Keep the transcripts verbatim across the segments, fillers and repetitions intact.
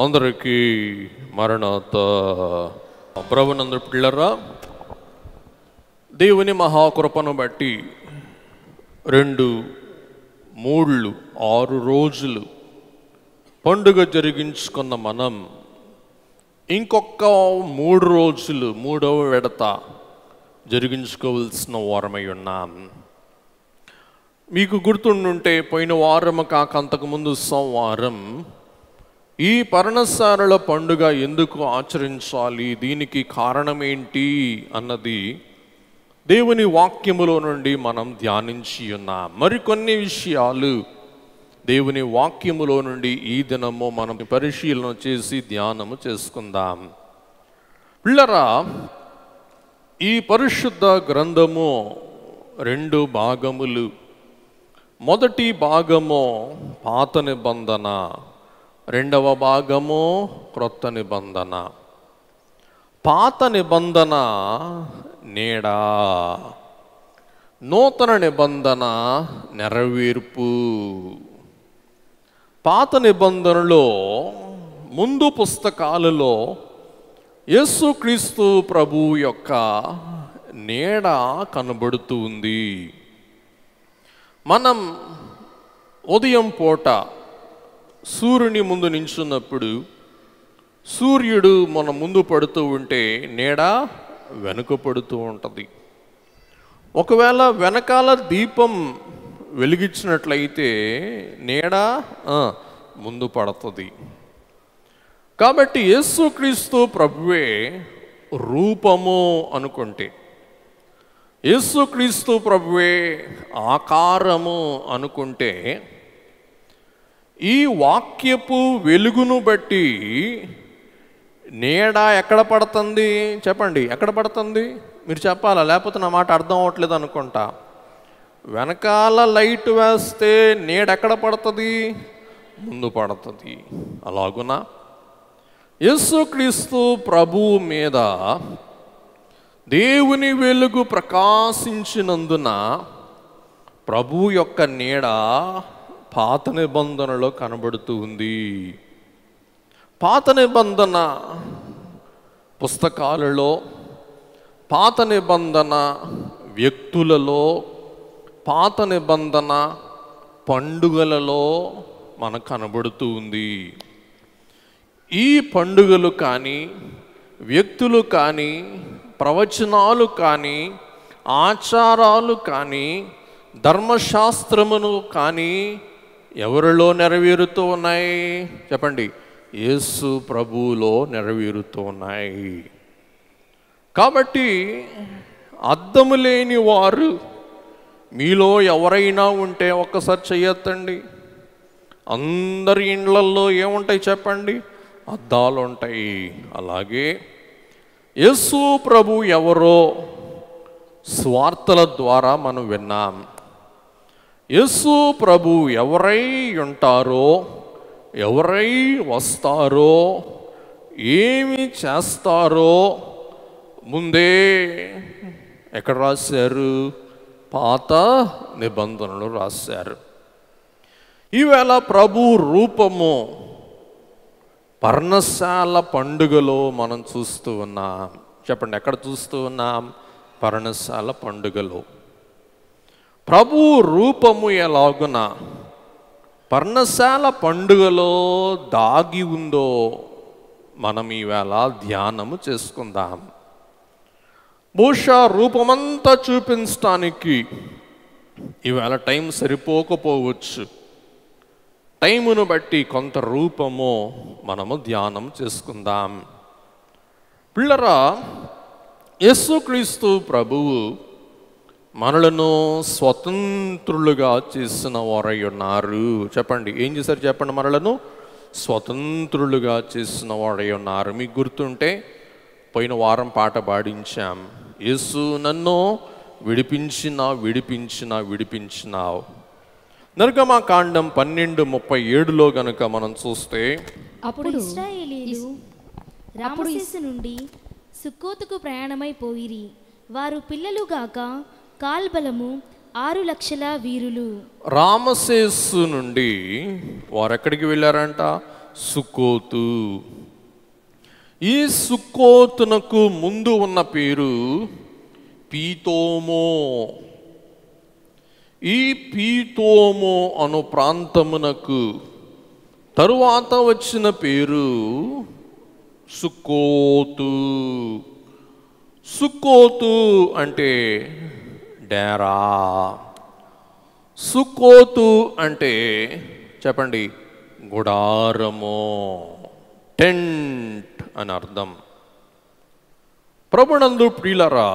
अंदर की मరణాత ప్రభునందు పిల్లరా దేవుని మహాకృపను బట్టి రెండు మూడు ఆరు రోజులు పండుగ జరిగించుకున్న మనం ఇంకొక మూడు రోజులు మూడవ విడత జరిగించుకోవాల్సిన వారమై ఉన్నాం। మీకు గుర్తుండుంటే పోయిన వారం కాక అంతకు ముందు సోమవారం ఈ పర్ణశాలల పండుగ ఎందుకు ఆచరించాలి దీనికి కారణం ఏంటి అన్నది దేవుని వాక్యములో నుండి మనం ధ్యానించి ఉన్నాం। మరికొన్ని విషయాలు దేవుని వాక్యములో నుండి ఈ దినము మనం పరిశీలన చేసి ధ్యానము చేసుకుందాం। పిల్లరా ఈ పరిశుద్ధ గ్రంథము రెండు భాగములు, మొదటి భాగము పాత నిబంధన, రెండవ భాగము క్రొత్త నిబంధన। పాత నిబంధన నీడా, నూతన నిబంధన నెరవేర్పు। పాత నిబంధనలో ముందు పుస్తకాలలో యేసుక్రీస్తు ప్రభువు యొక్క నీడ కనబడుతూ ఉంది। మనం ఉదయం పూట సూర్యుని ముందు నిల్చున్నప్పుడు సూర్యుడు మన ముందు పడుతూ ఉంటే నీడ వెనుక పడుతూ ఉంటుంది। ఒకవేళ వెనకాల దీపం వెలిగించినట్లయితే నీడ ముందు పడుతుంది। కాబట్టి యేసుక్రీస్తు ప్రభువే రూపము అనుకుంటే, యేసుక్రీస్తు ప్రభువే ఆకారము అనుకుంటే, ఈ వాక్యపు వెలుగును బట్టి నీడ ఎక్కడ పడుతుంది చెప్పండి, ఎక్కడ పడుతుంది మీరు చెప్పాలా, లేకపోతే నా మాట అర్థం అవ్వట్లేదు అనుకుంటా। వెనకాల లైట్ వేస్తే నీడ ఎక్కడ పడుతుంది, ముందు పడుతుంది। అలాగునా యేసుక్రీస్తు ప్రభువు మీద దేవుని వెలుగు ప్రకాశించినందున ప్రభువు యొక్క నీడ పాత నిబంధనలో కనబడుతూ ఉంది। పాత నిబంధన పుస్తకాలలో, పాత నిబంధన వ్యక్తులలో, పాత నిబంధన పండుగలలో మనకు కనబడుతూ ఉంది। ఈ పండుగలు కానీ, వ్యక్తులు కానీ, ప్రవచనాలు కానీ, ఆచారాలు కానీ, ధర్మశాస్త్రమును కానీ ఎవరిలో నెరవేరుతూ ఉన్నాయి చెప్పండి, యేసు ప్రభువులో నెరవేరుతూ ఉన్నాయి। కాబట్టి అద్దము లేని వారు మీలో ఎవరైనా ఉంటే ఒక్కసారి చెయ్యొద్దండి। అందరి ఇండ్లల్లో ఏముంటాయి చెప్పండి, అద్దాలు ఉంటాయి। అలాగే యేసు ప్రభు ఎవరో స్వార్థల ద్వారా మనం విన్నాం। యేసు ప్రభు ఎవరై ఉంటారో, ఎవరై వస్తారో, ఏమి చేస్తారో ముందే ఎక్కడ రాశారు, పాత నిబంధనలు రాశారు। ఈవేళ ప్రభు రూపము పర్ణశాల పండుగలో మనం చూస్తూ ఉన్నాం। చెప్పండి ఎక్కడ చూస్తూ ఉన్నాం, పర్ణశాల పండుగలో। ప్రభు రూపము ఎలాగున పర్ణశాల పండుగలో దాగి ఉందో మనం ఈవేళ ధ్యానము చేసుకుందాం। బహుశా రూపమంతా చూపించటానికి ఈవేళ టైం సరిపోకపోవచ్చు। టైమును బట్టి కొంత రూపము మనము ధ్యానం చేసుకుందాం। పిల్లరా యేసుక్రీస్తు ప్రభువు మనలను స్వతంత్రులుగా చేసిన వారై ఉన్నారు। చెప్పండి ఏం చేశారు చెప్పండి, మనలను స్వతంత్రులుగా చేసిన వారై ఉన్నారు। మీకు గుర్తుంటే పోయిన వారం పాట పాడించాం, యేసు నన్ను విడిపించినా విడిపించినా విడిపించినావు। నిర్గమకాండం పన్నెండు ముప్పై ఏడులో గనక మనం చూస్తే, అప్పుడు ఇశ్రాయేలీయులు రామసేసు నుండి సుక్కోతుకు ప్రయాణమైపోయిరి, వారు పిల్లలు గాక కాల్బలము ఆరు లక్షల వీరులు। రామసేసు నుండి వారు ఎక్కడికి వెళ్ళారంట, సుక్కోతు. ఈ సుక్కోతునకు ముందు ఉన్న పేరు పీతోమో. ఈ పీతోమో అను ప్రాంతమునకు తరువాత వచ్చిన పేరు సుక్కోతు. సుక్కోతు అంటే డేరా. సుక్కోతు అంటే చెప్పండి గుడారము, టెంట్ అని అర్థం. ప్రభునందు ప్రియులారా,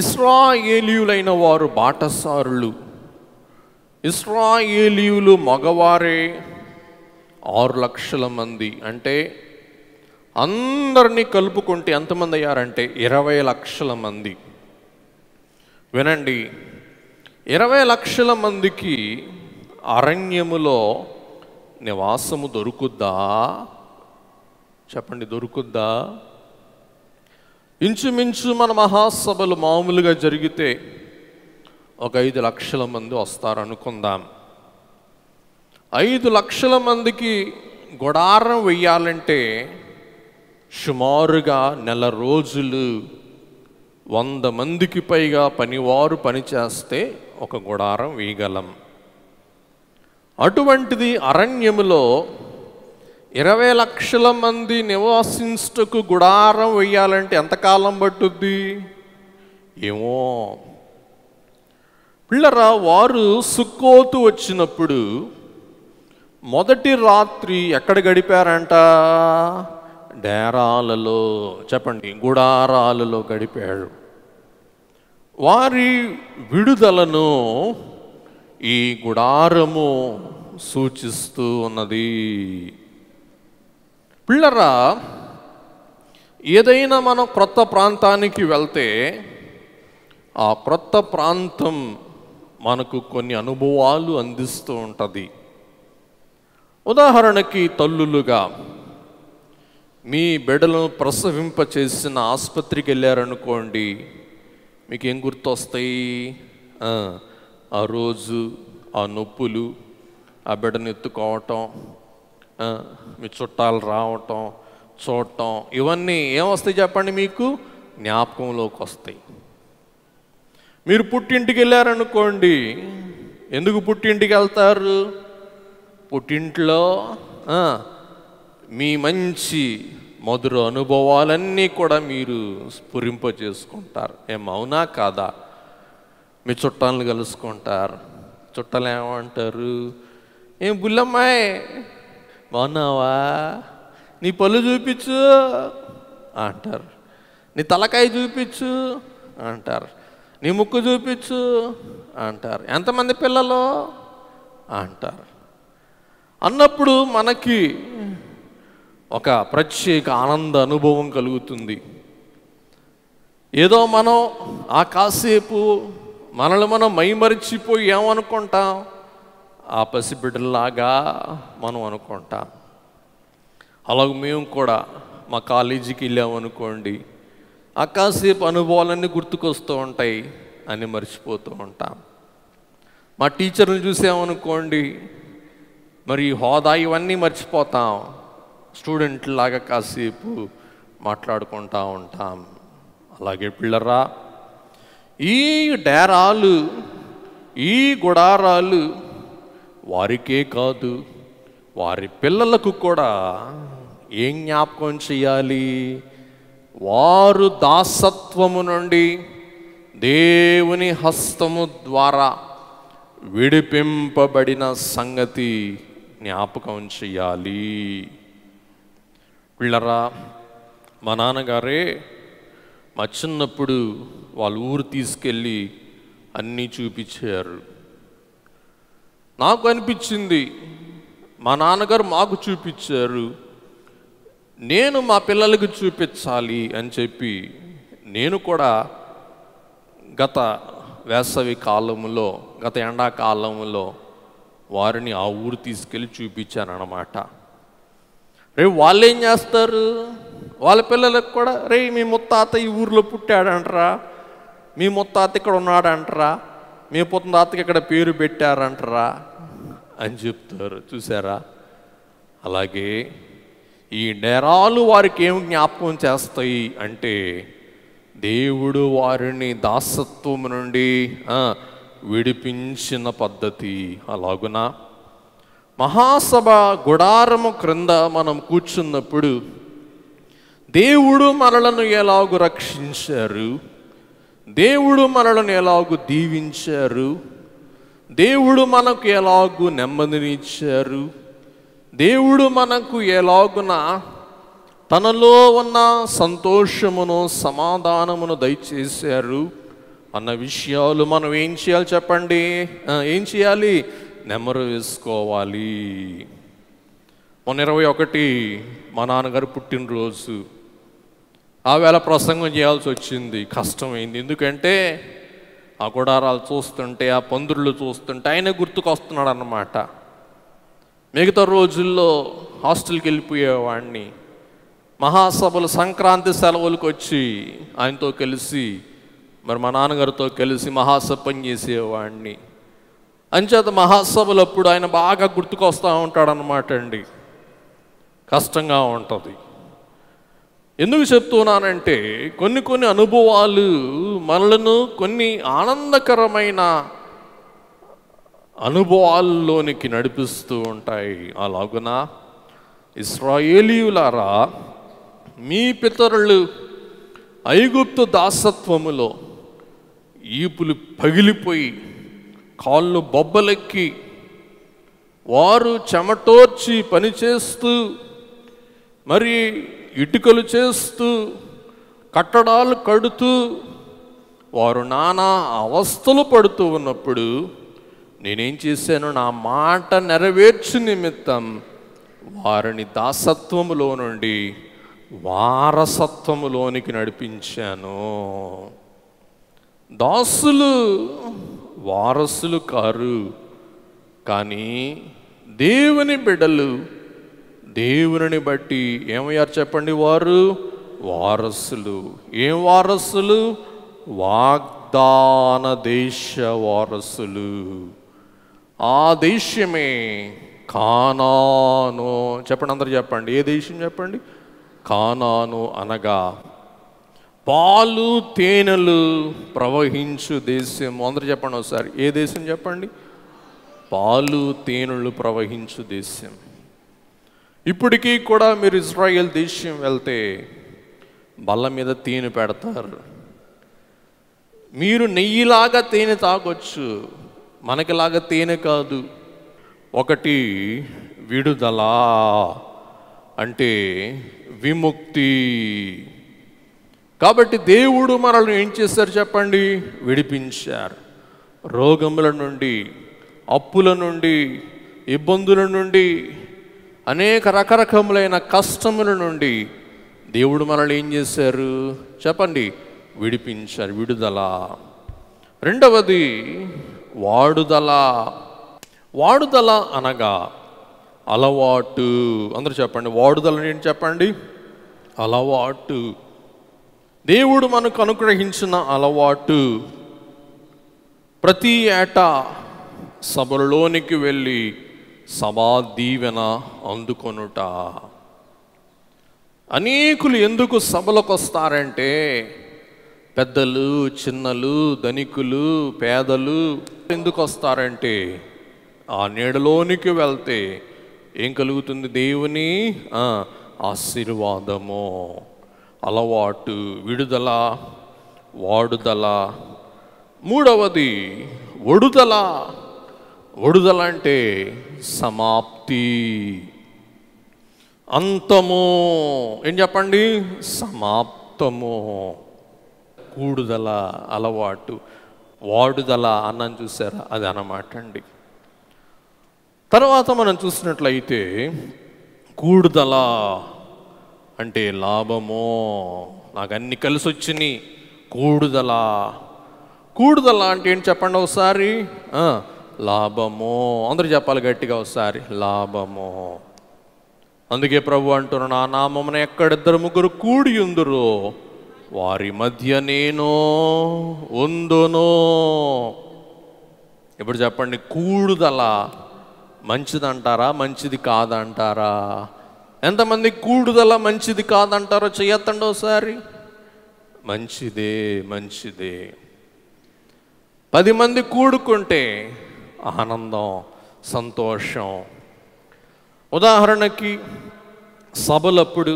ఇశ్రాయేలీయులైన వారు బాటసారులు. ఇశ్రాయేలీయులు మగవారే ఆరు లక్షల మంది. అంటే అందరినీ కలుపుకుంటే ఎంతమంది అయ్యారంటే ఇరవై లక్షల మంది. వినండి, ఇరవై లక్షల మందికి అరణ్యములో నివాసము దొరుకుద్దా? చెప్పండి, దొరుకుద్దా? ఇంచుమించు మన మహాసభలు మామూలుగా జరిగితే ఒక ఐదు లక్షల మంది వస్తారనుకుందాం. ఐదు లక్షల మందికి గుడారం వెయ్యాలంటే సుమారుగా నెల రోజులు వంద మందికి పైగా పనివారు పనిచేస్తే ఒక గుడారం వేయగలం. అటువంటిది అరణ్యములో ఇరవై లక్షల మంది నివాసించుటకు గుడారం వేయాలంటే ఎంతకాలం పట్టుద్ది ఏమో. పిల్లరా, వారు సుక్కోతు వచ్చినప్పుడు మొదటి రాత్రి ఎక్కడ గడిపారంట? డేరాలలో, చెప్పండి గుడారాలలో గడిపారు. వారి విడుదలను ఈ గుడారము సూచిస్తూ ఉన్నది. పిల్లరా, ఏదైనా మనం క్రొత్త ప్రాంతానికి వెళ్తే ఆ క్రొత్త ప్రాంతం మనకు కొన్ని అనుభవాలు అందిస్తూ ఉంటుంది. ఉదాహరణకి తల్లులుగా మీ బిడ్డలను ప్రసవింపచేసిన ఆసుపత్రికి వెళ్ళారనుకోండి, మీకు ఏం గుర్తొస్తాయి? ఆ రోజు ఆ నొప్పులు, ఆ బిడ్డను ఎత్తుకోవటం, మీ చుట్టాలు రావటం, చూడటం, ఇవన్నీ ఏమొస్తాయి చెప్పండి? మీకు జ్ఞాపకంలోకి వస్తాయి. మీరు పుట్టింటికి వెళ్ళారనుకోండి, ఎందుకు పుట్టింటికి వెళ్తారు? పుట్టింట్లో మీ మంచి మధుర అనుభవాలన్నీ కూడా మీరు స్ఫురింప చేసుకుంటారు. ఏమవునా కాదా? మీ చుట్టాలను కలుసుకుంటారు. చుట్టాలు ఏమంటారు? ఏం బుల్లమ్మాయి బాగున్నావా, నీ పళ్ళు చూపించు అంటారు, నీ తలకాయ చూపించు అంటారు, నీ ముక్కు చూపించు అంటారు, ఎంతమంది పిల్లలు అంటారు. అన్నప్పుడు మనకి ఒక ప్రత్యేక ఆనంద అనుభవం కలుగుతుంది. ఏదో మనం ఆ కాసేపు మనల్ని మనం మైమరిచిపోయి ఏమనుకుంటాం? ఆ పసిబిడ్డలాగా మనం అనుకుంటాం. అలాగే మేము కూడా మా కాలేజీకి వెళ్ళామనుకోండి, ఆ కాసేపు అనుభవాలన్నీ గుర్తుకొస్తూ ఉంటాయి అని మర్చిపోతూ ఉంటాం. మా టీచర్ని చూసామనుకోండి, మరి హోదా ఇవన్నీ మర్చిపోతాం. స్టూడెంట్ లాగా కాసేపు మాట్లాడుకుంటూ ఉంటాం. అలాగే పిల్లరా, ఈ డేరాలు, ఈ గుడారాలు వారికే కాదు వారి పిల్లలకు కూడా ఏం జ్ఞాపకం చేయాలి? వారు దాసత్వము నుండి దేవుని హస్తము ద్వారా విడిపింపబడిన సంగతి జ్ఞాపకం చేయాలి. పిల్లరా, మా నాన్నగారే మా చిన్నప్పుడు వాళ్ళ ఊరు తీసుకెళ్ళి అన్నీ చూపించారు. నాకు అనిపించింది మా నాన్నగారు మాకు చూపించారు, నేను మా పిల్లలకు చూపించాలి అని చెప్పి నేను కూడా గత వేసవి కాలంలో, గత ఎండాకాలంలో వారిని ఆ ఊరు తీసుకెళ్ళి చూపించాను అన్నమాట. రేపు వాళ్ళు ఏం చేస్తారు? వాళ్ళ పిల్లలకు కూడా, రే మీ ముత్తాత ఈ ఊర్లో పుట్టాడంటరా, మీ ముత్తాత ఇక్కడ ఉన్నాడంటరా, మీ పుత్తాతకి ఇక్కడ పేరు పెట్టారంటరా అని చెప్తారు. చూసారా, అలాగే ఈ నేరాలు వారికి ఏం జ్ఞాపకం చేస్తాయి అంటే దేవుడు వారిని దాసత్వం నుండి విడిపించిన పద్ధతి. అలాగున మహాసభ గుడారము క్రింద మనం కూర్చున్నప్పుడు దేవుడు మనలను ఎలాగూ రక్షించారు, దేవుడు మనలను ఎలాగూ దీవించారు, దేవుడు మనకు ఎలాగూ నెమ్మదినిచ్చారు, దేవుడు మనకు ఎలాగున తనలో ఉన్న సంతోషమును సమాధానమును దయచేశారు అన్న విషయాలు మనం ఏం చేయాలి చెప్పండి? ఏం చేయాలి? నెమరు వేసుకోవాలి. మొన్న ఇరవై ఒకటి మా నాన్నగారు పుట్టినరోజు, ఆ వేళ ప్రసంగం చేయాల్సి వచ్చింది. కష్టమైంది, ఎందుకంటే ఆ గుడారాలు చూస్తుంటే ఆ పందిరులు చూస్తుంటే ఆయన గుర్తుకు వస్తున్నాడు అన్నమాట. మిగతా రోజుల్లో హాస్టల్కి వెళ్ళిపోయేవాడిని. మహాసభలు సంక్రాంతి సెలవులకు వచ్చి ఆయనతో కలిసి మరి మా నాన్నగారితో కలిసి మహాసభ పని చేసేవాడిని. అంచేత మహాసభలు అప్పుడు ఆయన బాగా గుర్తుకు వస్తూ ఉంటాడనమాట అండి. కష్టంగా ఉంటుంది. ఎందుకు చెప్తున్నానంటే కొన్ని కొన్ని అనుభవాలు మనలను కొన్ని ఆనందకరమైన అనుభవాల్లోనికి నడిపిస్తూ ఉంటాయి. అలాగున ఇశ్రాయేలీయులారా, మీ పితరులు ఐగుప్తు దాసత్వములో ఈపులు పగిలిపోయి కాళ్ళు బొబ్బలెక్కి వారు చెమటోర్చి పనిచేస్తూ మరి ఇటుకలు చేస్తూ కట్టడాలు కడుతూ వారు నానా అవస్థలు పడుతూ ఉన్నప్పుడు నేనేం చేశాను? నా మాట నెరవేర్చు నిమిత్తం వారిని దాసత్వములో నుండి వారసత్వములోనికి నడిపించాను. దాసులు వారసులు కారు, కానీ దేవుని బిడ్డలు దేవుని బట్టి ఏమయ్యారు చెప్పండి? వారు వారసులు. ఏం వారసులు? వాగ్దాన దేశ వారసులు. ఆ దేశమే కానాను. చెప్పండి, అందరూ చెప్పండి, ఏ దేశం చెప్పండి? కానాను అనగా పాలు తేనెలు ప్రవహించు దేశం. అందరూ చెప్పండి ఒకసారి, ఏ దేశం చెప్పండి? పాలు తేనెలు ప్రవహించు దేశం. ఇప్పటికీ కూడా మీరు ఇజ్రాయెల్ దేశం వెళ్తే బల్ల మీద తేనె పెడతారు. మీరు నెయ్యిలాగా తేనె తాగొచ్చు, మనకిలాగా తేనె కాదు. ఒకటి విడుదల అంటే విముక్తి. కాబట్టి దేవుడు మనల్ని ఏం చేశారు చెప్పండి? విడిపించారు. రోగముల నుండి, అప్పుల నుండి, ఇబ్బందుల నుండి, అనేక రకరకములైన కష్టముల నుండి దేవుడు మనల్ని ఏం చేశారు చెప్పండి? విడిపించారు. విడుదల. రెండవది వాడుదల. వాడుదల అనగా అలవాటు. అందరూ చెప్పండి, వాడుదల ఏంటి చెప్పండి? అలవాటు. దేవుడు మనకు అనుగ్రహించిన అలవాటు. ప్రతి ఏటా సభలోనికి వెళ్ళి సభా దీవెన అందుకొనుట. అనేకులు ఎందుకు సభలకు వస్తారంటే పెద్దలు, చిన్నలు, ధనికులు, పేదలు ఎందుకు వస్తారంటే ఆ నీడలోనికి వెళ్తే ఏం కలుగుతుంది? దేవుని ఆశీర్వాదము. అలవాటు, విడుదల, వాడుదల. మూడవది ఒడుదల. ఒడుదల అంటే సమాప్తి, అంతము. ఏం చెప్పండి? సమాప్తము. కూడుదల, అలవాటు, వాడుదల అన్నం చూసారా? అది అన్నమాట అండి. తర్వాత మనం చూసినట్లయితే కూడుదల అంటే లాభము. నాకు అన్ని కలిసి వచ్చినాయి. కూడుదల కూడుదల అంటే ఏంటి చెప్పండి ఒకసారి? లాభము. అందరూ చెప్పాలి గట్టిగా ఒకసారి, లాభము. అందుకే ప్రభు అంటున్నాడు, నా నామమున ఎక్కడిద్దరు ముగ్గురు కూడి ఉందరో వారి మధ్య నేను ఉందును. ఇప్పుడు చెప్పండి, కూడుదల మంచిదంటారా మంచిది కాదంటారా? ఎంతమంది కూడుదల మంచిది కాదంటారో చేయొద్దండి ఒకసారి. మంచిదే మంచిదే. పది మంది కూడుకుంటే ఆనందం సంతోషం. ఉదాహరణకి సభలప్పుడు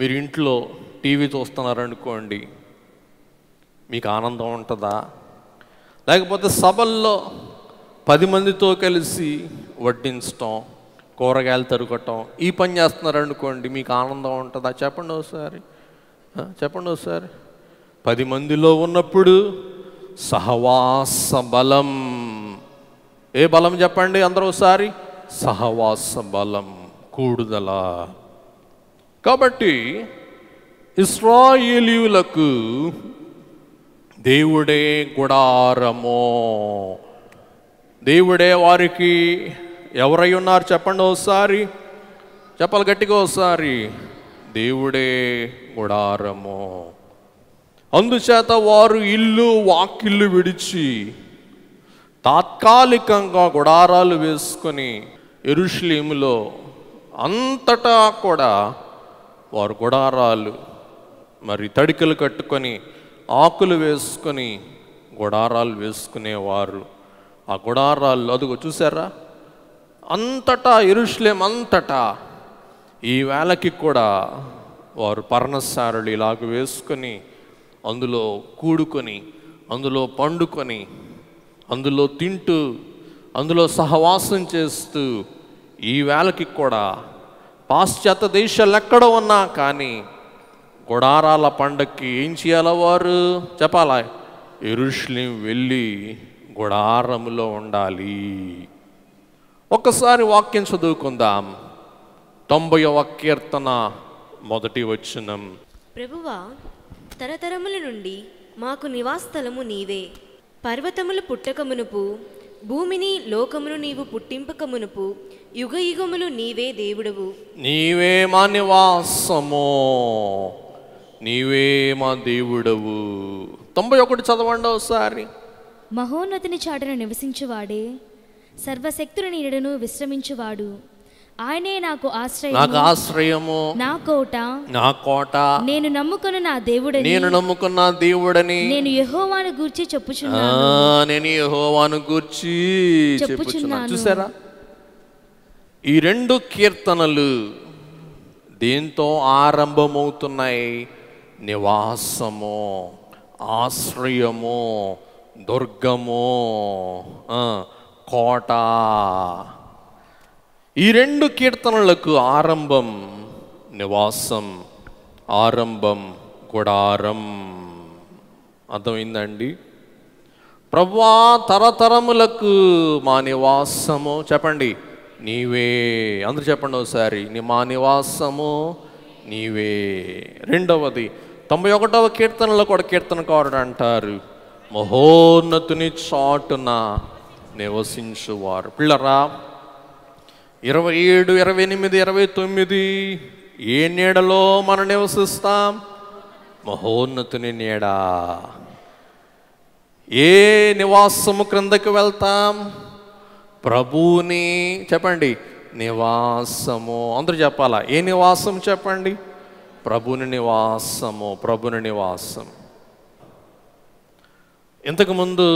మీరు ఇంట్లో టీవీ చూస్తున్నారనుకోండి, మీకు ఆనందం ఉంటుందా? లేకపోతే సభల్లో పది మందితో కలిసి వడ్డించటం, కూరగాయలు తరుగటం, ఈ పని చేస్తున్నారనుకోండి, మీకు ఆనందం ఉంటుందా? చెప్పండి ఒకసారి, చెప్పండి ఒకసారి. పది మందిలో ఉన్నప్పుడు సహవాస బలం. ఏ బలం చెప్పండి అందరూ ఒకసారి? సహవాస బలం, కూడుదల. కాబట్టి ఇశ్రాయేలీయులకు దేవుడే గుడారము, దేవుడే వారికి. ఎవరై ఉన్నారు చెప్పండి ఒకసారి, చెప్పాలి గట్టిగా ఒకసారి. దేవుడే గుడారము. అందుచేత వారు ఇల్లు వాకిళ్ళు విడిచి తాత్కాలికంగా గుడారాలు వేసుకొని యెరూషలేములో అంతటా కూడా వారు గుడారాలు, మరి తడికలు కట్టుకొని ఆకులు వేసుకొని గుడారాలు వేసుకునేవారు. ఆ గుడారాలు అదిగో చూసారా, అంతటా యెరూషలేము అంతటా ఈ వేళకి కూడా వారు పర్ణశాలలు ఇలాగ వేసుకొని అందులో కూడుకొని, అందులో పండుకొని, అందులో తింటూ, అందులో సహవాసం చేస్తూ ఈ వేళకి కూడా పాశ్చాత్య దేశాలు ఎక్కడ ఉన్నా కానీ గుడారాల పండక్కి ఏం చేయాలి వారు? చెప్పాలా? యెరూషలేము వెళ్ళి గుడారములో ఉండాలి. ఒక్కసారి వాక్యం చదువుకుందాం. తొంభైవ కీర్తన మొదటి వచనం. ప్రభువా, తరతరముల నుండి మాకు నివాస స్థలము నీవే. పర్వతములు పుట్టకమునుపు, భూమిని లోకమును నీవు పుట్టింపకమునుపు యుగ యుగములు నీవే దేవుడవు. నీవే మా నివాసము, నీవే మా దేవుడవు. తొంభై ఒకటి చదవండి ఒకసారి. మహోన్నతిని చాటున నివసించువాడే, సర్వశక్తుని నీడను విశ్రమించువాడు. ఆయనే నాకు ఆశ్రయం, నాకు ఆశ్రయము, నా కోట, నా కోట, నేను నమ్ముకున్న నా దేవుడని, నేను నమ్ముకున్న దేవుడని, నేను యెహోవాను గూర్చి చెప్పుచున్నాను, నేను యెహోవాను గూర్చి చెప్పుచున్నాను. చూసారా, ఈ రెండు కీర్తనలు దీంతో ఆరంభమవుతున్నాయి. నివాసము, ఆశ్రయము, దుర్గము, కోట. ఈ రెండు కీర్తనలకు ఆరంభం నివాసం, ఆరంభం గుడారం. అర్థమైందండి? ప్రభువా, తరతరములకు మా నివాసము. చెప్పండి, నీవే. అందరూ చెప్పండి ఒకసారి, నీ మా నివాసము నీవే. రెండవది తొంభై ఒకటవ కీర్తనలో కూడా కీర్తనకారుడు అంటారు, మహోన్నతుని చాటున నివసించువారు. పిల్లరా, ఇరవై ఏడు, ఇరవై ఎనిమిది, ఇరవై తొమ్మిది ఏ నీడలో మనం నివసిస్తాం? మహోన్నతుని నీడ. ఏ నివాసము క్రిందకి వెళ్తాం? ప్రభువుని. చెప్పండి, నివాసము. అందరూ చెప్పాలా? ఏ నివాసం చెప్పండి? ప్రభుని నివాసము, ప్రభుని నివాసం. ఇంతకుముందు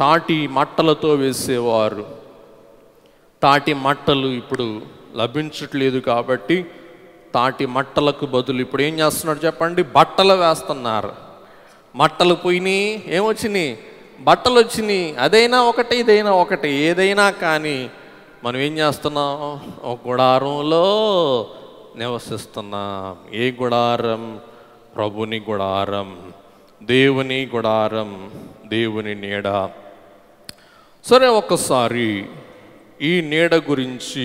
తాటి మట్టలతో వేసేవారు, తాటి మట్టలు ఇప్పుడు లభించట్లేదు కాబట్టి తాటి మట్టలకు బదులు ఇప్పుడు ఏం చేస్తున్నారు చెప్పండి? బట్టలు వేస్తున్నారు. మట్టలు పోయినాయి, ఏమొచ్చినాయి? బట్టలు వచ్చినాయి. అదైనా ఒకటి, ఇదైనా ఒకటి, ఏదైనా కానీ మనం ఏం చేస్తున్నాం? ఒక గుడారంలో నివసిస్తున్నాం. ఏ గుడారం? ప్రభుని గుడారం, దేవుని గుడారం, దేవుని నీడ. సరే, ఒక్కసారి ఈ నీడ గురించి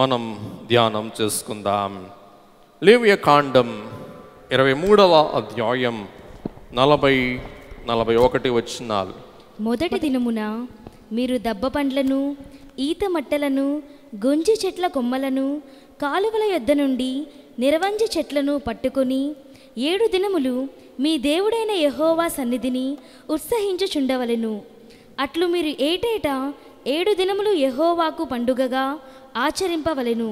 మనం ధ్యానం చేసుకుందాం. లేవియ కాండం ఇరవై మూడవ అధ్యాయం నలభై నలభై ఒకటి వచనాలు. మొదటి దినమున మీరు దబ్బ పండ్లను, ఈత మట్టలను, గొంజి చెట్ల కొమ్మలను, కాలువల యొద్ద నుండి నిరవంజి చెట్లను పట్టుకొని ఏడు దినములు మీ దేవుడైన యెహోవా సన్నిధిని ఉత్సహించుచుండవలెను. అట్లు మీరు ఏటేటా ఏడు దినములు యెహోవాకు పండుగగా ఆచరింపవలెను.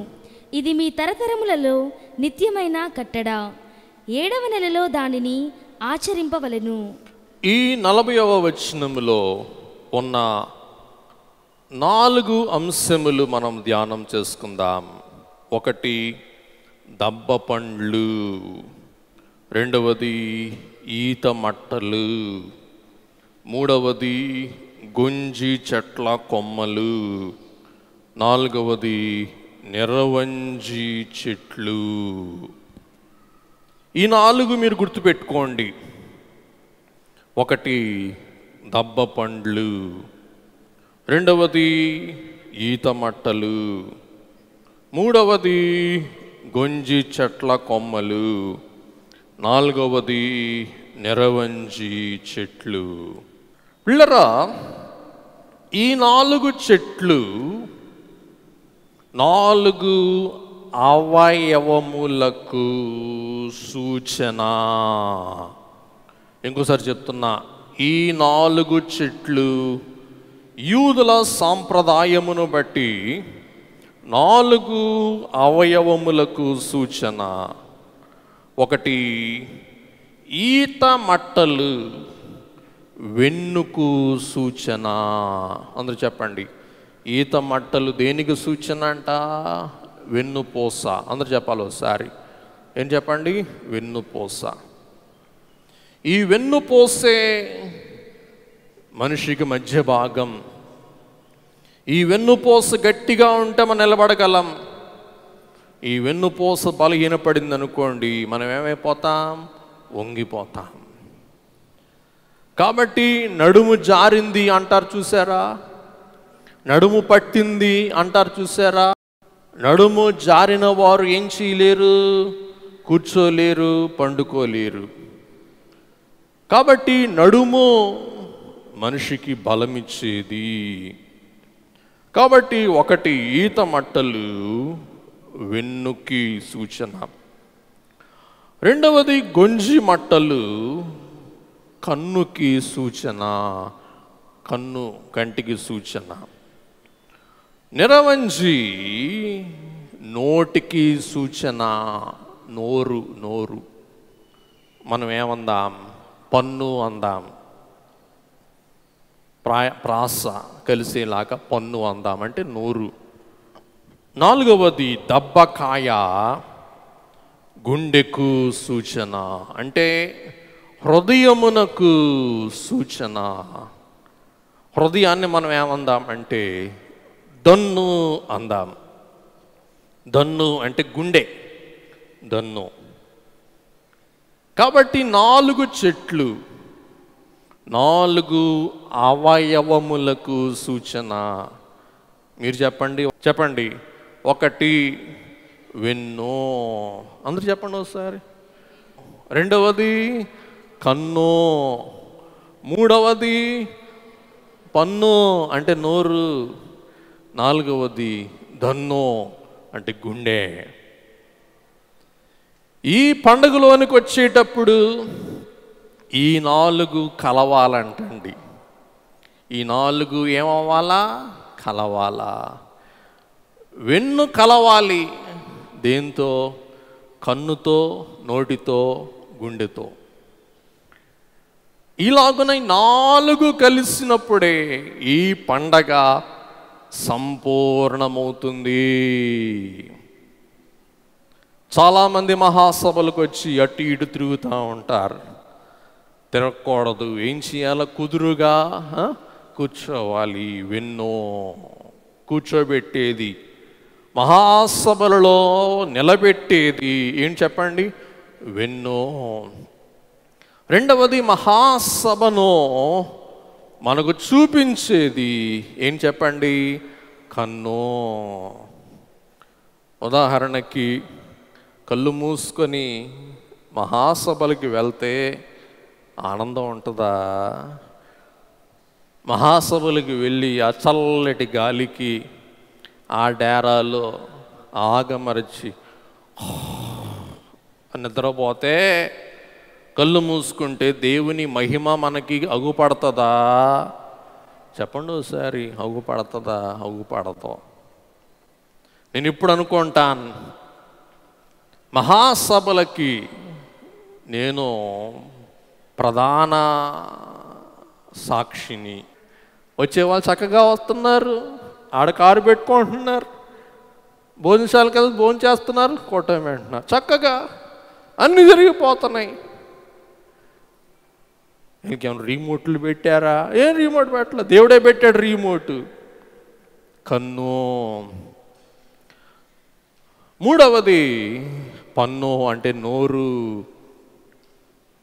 ఇది మీ తరతరములలో నిత్యమైన కట్టడ. ఏడవ నెలలో దానిని ఆచరింపవలెను. ఈ నలభైవ వచనములో ఉన్న నాలుగు అంశములు మనం ధ్యానం చేసుకుందాం. ఒకటి దబ్బ పండ్లు, రెండవది ఈత మట్టలు, మూడవది గుంజి చెట్ల కొమ్మలు, నాలుగవది నిరవంజి చెట్లు. ఈ నాలుగు మీరు గుర్తుపెట్టుకోండి. ఒకటి దబ్బ పండ్లు, రెండవది ఈత మట్టలు, మూడవది గుంజి చెట్ల కొమ్మలు, నాలుగవది నిరవంజి చెట్లు. పిల్లరా, ఈ నాలుగు చెట్లు నాలుగు అవయవములకు సూచన. ఇంకోసారి చెప్తున్నా, ఈ నాలుగు చెట్లు యూదుల సాంప్రదాయమును బట్టి నాలుగు అవయవములకు సూచన. ఒకటి ఈత మట్టలు వెన్నుకు సూచన. అందరూ చెప్పండి, ఈత మట్టలు దేనికి సూచన అంట? వెన్నుపూస. అందరూ చెప్పాలి ఒకసారి. ఏం చెప్పండి? వెన్నుపూస. ఈ వెన్నుపూసే మనిషికి మధ్య భాగం. ఈ వెన్నుపూస గట్టిగా ఉంటే మనం నిలబడగలం. ఈ వెన్నుపూస బలహీనపడింది అనుకోండి, మనం ఏమైపోతాం? వంగిపోతాం. కాబట్టి నడుము జారింది అంటారు చూసారా, నడుము పట్టింది అంటారు చూసారా. నడుము జారిన వారు ఏం చేయలేరు? కూర్చోలేరు, పండుకోలేరు. కాబట్టి నడుము మనిషికి బలమిచ్చేది. కాబట్టి ఒకటి ఈత మట్టలు వెన్నుకి సూచన, రెండవది గొంజి మట్టలు కన్నుకి సూచన, కన్ను కంటికి సూచన, నిరవంజి నోటికి సూచన, నోరు నోరు మనం ఏమందాం? పన్ను అందాం. ప్రా ప్రాస కలిసేలాగా పన్ను అందామంటే నోరు. నాలుగవది దబ్బకాయ గుండెకు సూచన, అంటే హృదయమునకు సూచన. హృదయాన్ని మనం ఏమందాం అంటే దన్ను అందాం. దన్ను అంటే గుండె, దన్ను. కాబట్టి నాలుగు చెట్లు నాలుగు అవయవములకు సూచన. మీరు చెప్పండి, చెప్పండి. ఒకటి వెన్ను, అందరూ చెప్పండి ఒకసారి. రెండవది కన్ను, మూడవది పన్ను అంటే నోరు, నాలుగవది దన్ను అంటే గుండె. ఈ పండుగలోనికి వచ్చేటప్పుడు ఈ నాలుగు కలవాలంటండి. ఈ నాలుగు ఏమవ్వాలా? కలవాలా. వెన్ను కలవాలి దేంతో? కన్నుతో, నోటితో, గుండెతో. ఇలాగున నాలుగు కలిసినప్పుడే ఈ పండగ సంపూర్ణమవుతుంది. చాలామంది మహాసభలకు వచ్చి అటు ఇటు తిరుగుతూ ఉంటారు. తిరగకూడదు. ఏం చేయాలి? కుదురుగా కూర్చోవాలి. వెన్నో కూర్చోబెట్టేది, మహాసభలలో నిలబెట్టేది ఏం చెప్పండి? వెన్నో. రెండవది మహాసభను మనకు చూపించేది ఏం చెప్పండి? కన్ను. ఉదాహరణకి కళ్ళు మూసుకొని మహాసభలకి వెళ్తే ఆనందం ఉంటుందా? మహాసభలకి వెళ్ళి ఆ చల్లటి గాలికి ఆ డేరాలో ఆగమరచి నిద్రపోతే, కళ్ళు మూసుకుంటే దేవుని మహిమ మనకి అగుపడుతుందా? చెప్పండి ఒకసారి హగుపడతదా హగుపడతో నేను ఇప్పుడు అనుకుంటాను మహాసభలకి నేను ప్రధాన సాక్షిని వచ్చేవాళ్ళు చక్కగా వస్తున్నారు ఆడ కారు పెట్టుకుంటున్నారు భోజనశాలకు వెళ్ళి భోజనం చేస్తున్నారు కోటం వెంటున్నారు చక్కగా అన్నీ జరిగిపోతున్నాయి ఇంకేమైనా రీమోట్లు పెట్టారా ఏం రీమోట్ పెట్టలే దేవుడే పెట్టాడు రీమోట్ కన్ను మూడవది పన్ను అంటే నోరు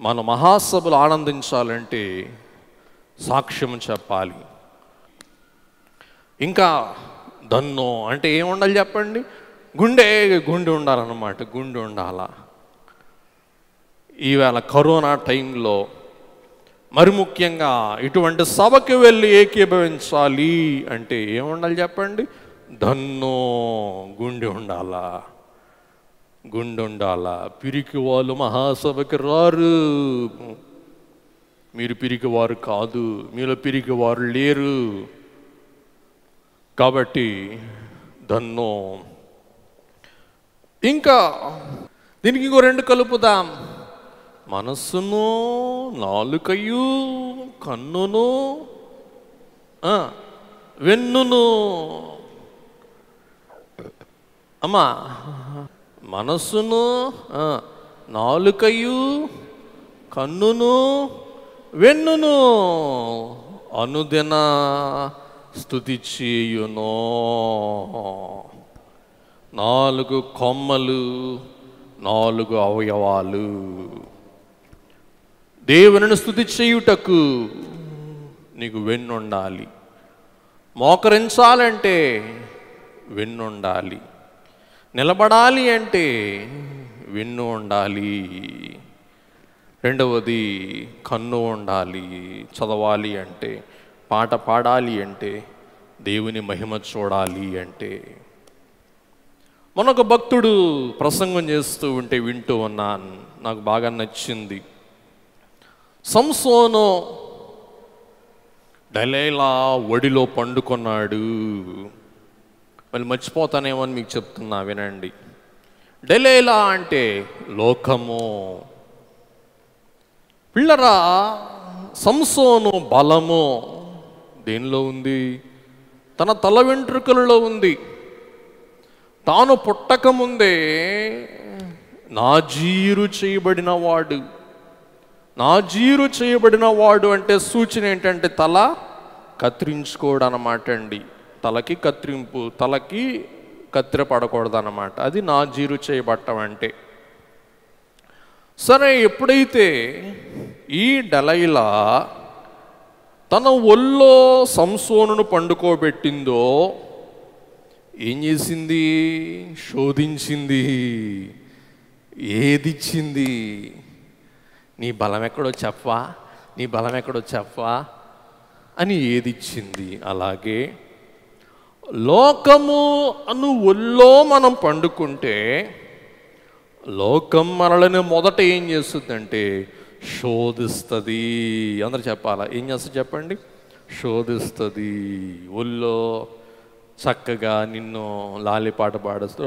మన మహాసభలు ఆనందించాలంటే సాక్ష్యం చెప్పాలి ఇంకా దన్ను అంటే ఏముండాలి చెప్పండి గుండె గుండె ఉండాలన్నమాట గుండె ఉండాలా ఈవేళ కరోనా టైంలో మరి ముఖ్యంగా ఇటువంటి సభకి వెళ్ళి ఏకీభవించాలి అంటే ఏముండాలి చెప్పండి దన్ను గుండె ఉండాలా గుండె ఉండాలా పిరికి వాళ్ళు మహాసభకి రారు మీరు పిరికివారు కాదు మీలో పిరికివారు లేరు కాబట్టి దన్ను ఇంకా దీనికి ఇంకో రెండు కలుపుదాం మనస్సును నాలుకయు కన్నును వెన్నును అమ్మా మనస్సును నాలుకయు కన్నును వెన్నును అనుదిన స్తుతి చేయును నాలుగు కొమ్మలు నాలుగు అవయవాలు దేవునిని స్తుతి చేయుటకు నీకు వెన్నుండాలి మోకరించాలంటే వెన్నుండాలి నిలబడాలి అంటే వెన్ను ఉండాలి రెండవది కన్ను ఉండాలి చదవాలి అంటే పాట పాడాలి అంటే దేవుని మహిమ చూడాలి అంటే మనొక భక్తుడు ప్రసంగం చేస్తూ ఉంటే వింటూ ఉన్నాను నాకు బాగా నచ్చింది సంసోను డెలైలా ఒడిలో పండుకున్నాడు మళ్ళీ మర్చిపోతానేమో అని మీకు చెప్తున్నా వినండి డెలైలా అంటే లోకము పిల్లరా సంసోను బలము దేనిలో ఉంది తన తల వెంట్రుకలలో ఉంది తాను పుట్టకముందే నాజీరు చేయబడిన వాడు నాజీరు చేయబడిన వాడు అంటే సూచన ఏంటంటే తల కత్తిరించుకోడు అన్నమాట అండి తలకి కత్తిరింపు తలకి కత్తిర పడకూడదు అన్నమాట అది నాజీరు చేయబట్టం అంటే సరే ఎప్పుడైతే ఈ డెలైలా తన ఒళ్ళో సంసోనును పండుకోబెట్టిందో ఏం చేసింది శోధించింది ఏదిచ్చింది నీ బలం ఎక్కడో చెప్పవా నీ బలం ఎక్కడో చెప్పవా అని ఏదిచ్చింది అలాగే లోకము అను ఒళ్ళో మనం పండుకుంటే లోకం మనల్ని మొదట ఏం చేస్తుందంటే శోధిస్తుంది అందరు చెప్పాలా ఏం చేస్తుంది చెప్పండి శోధిస్తుంది ఒళ్ళో చక్కగా నిన్ను లాలిపాట పాడుస్తూ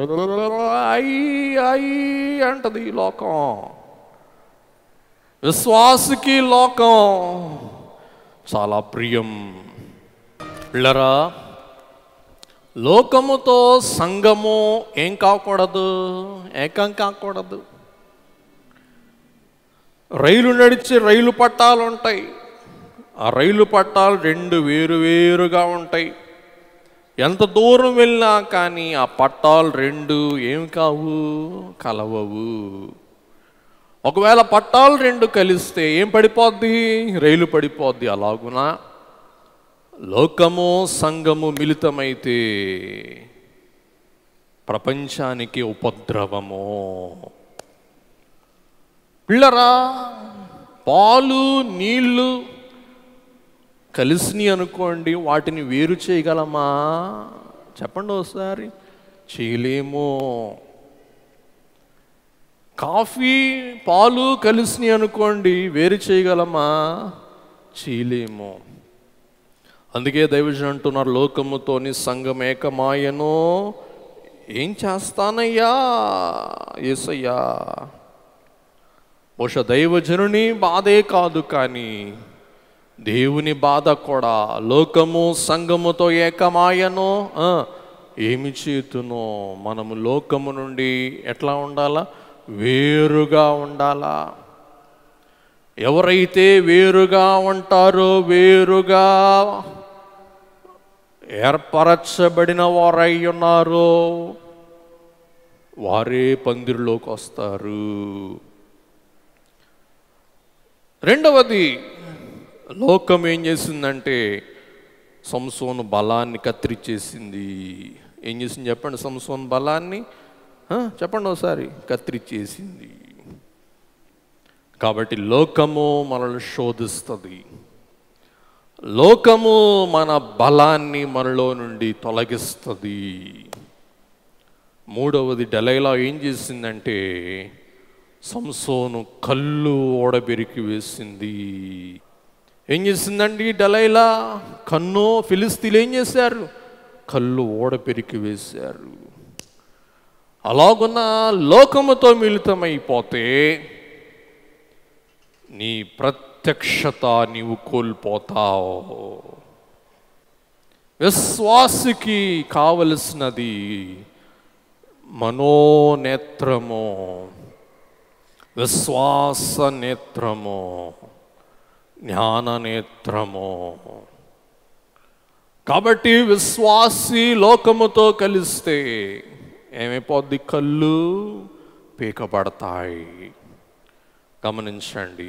అయ్యి అంటది లోకం విశ్వాసుకి లోకం చాలా ప్రియం పిల్లరా లోకముతో సంఘము ఏం కాకూడదు ఏకం కాకూడదు రైలు నడిచి రైలు పట్టాలు ఉంటాయి ఆ రైలు పట్టాలు రెండు వేరు వేరుగా ఉంటాయి ఎంత దూరం వెళ్ళినా కానీ ఆ పట్టాలు రెండు ఏం కావు కలవవు ఒకవేళ పట్టాలు రెండు కలిస్తే ఏం పడిపోద్ది రైలు పడిపోద్ది అలాగునా లోకము సంఘము మిళితమైతే ప్రపంచానికి ఉపద్రవము పిల్లరా పాలు నీళ్ళు కలిసినవి అనుకోండి వాటిని వేరు చేయగలమా చెప్పండి ఒకసారి చేయలేమో కాఫీ పాలు కలిసినవి అనుకోండి వేరు చేయగలమా చేయలేము అందుకే దైవజనుడు అంటున్నారు లోకముతోని సంఘం ఏకమాయను. ఏం చేస్తానయ్యా యేసయ్యా? బహుశా దైవజనుని బాధే కాదు కానీ దేవుని బాధ కూడా. లోకము సంఘముతో ఏకమాయను, ఏమి చేతునో. మనము లోకము నుండి ఎట్లా ఉండాలా? వేరుగా ఉండాలా. ఎవరైతే వేరుగా ఉంటారో, వేరుగా ఏర్పరచబడిన వారై ఉన్నారో వారే పందిరిలోకి వస్తారు. రెండవది, లోకం ఏం చేసిందంటే సంసోను బలాన్ని కత్తిరిచేసింది. ఏం చేసింది చెప్పండి? సంసోను బలాన్ని చెప్పండి ఒకసారి. కత్తిరిచేసింది. కాబట్టి లోకము మనల్ని శోధిస్తుంది. లోకము మన బలాన్ని మనలో నుండి తొలగిస్తుంది. మూడవది, డెలైలా ఏం చేసిందంటే సంసోను కళ్ళు ఓడబెరికి వేసింది. ఏం చేసిందండి డెలైలా? కన్ను ఫిలిస్తీన్లు ఏం చేశారు? కళ్ళు ఓడబెరికి వేశారు. అలాగున్న లోకముతో మిళితమైపోతే నీ ప్రత్యక్షత నీవు కోల్పోతావు. విశ్వాసికి కావలసినది మనోనేత్రము, విశ్వాస నేత్రము, జ్ఞాననేత్రము. కాబట్టి విశ్వాసి లోకముతో కలిస్తే ఏమైపోద్ది? కళ్ళు పీకబడతాయి. గమనించండి,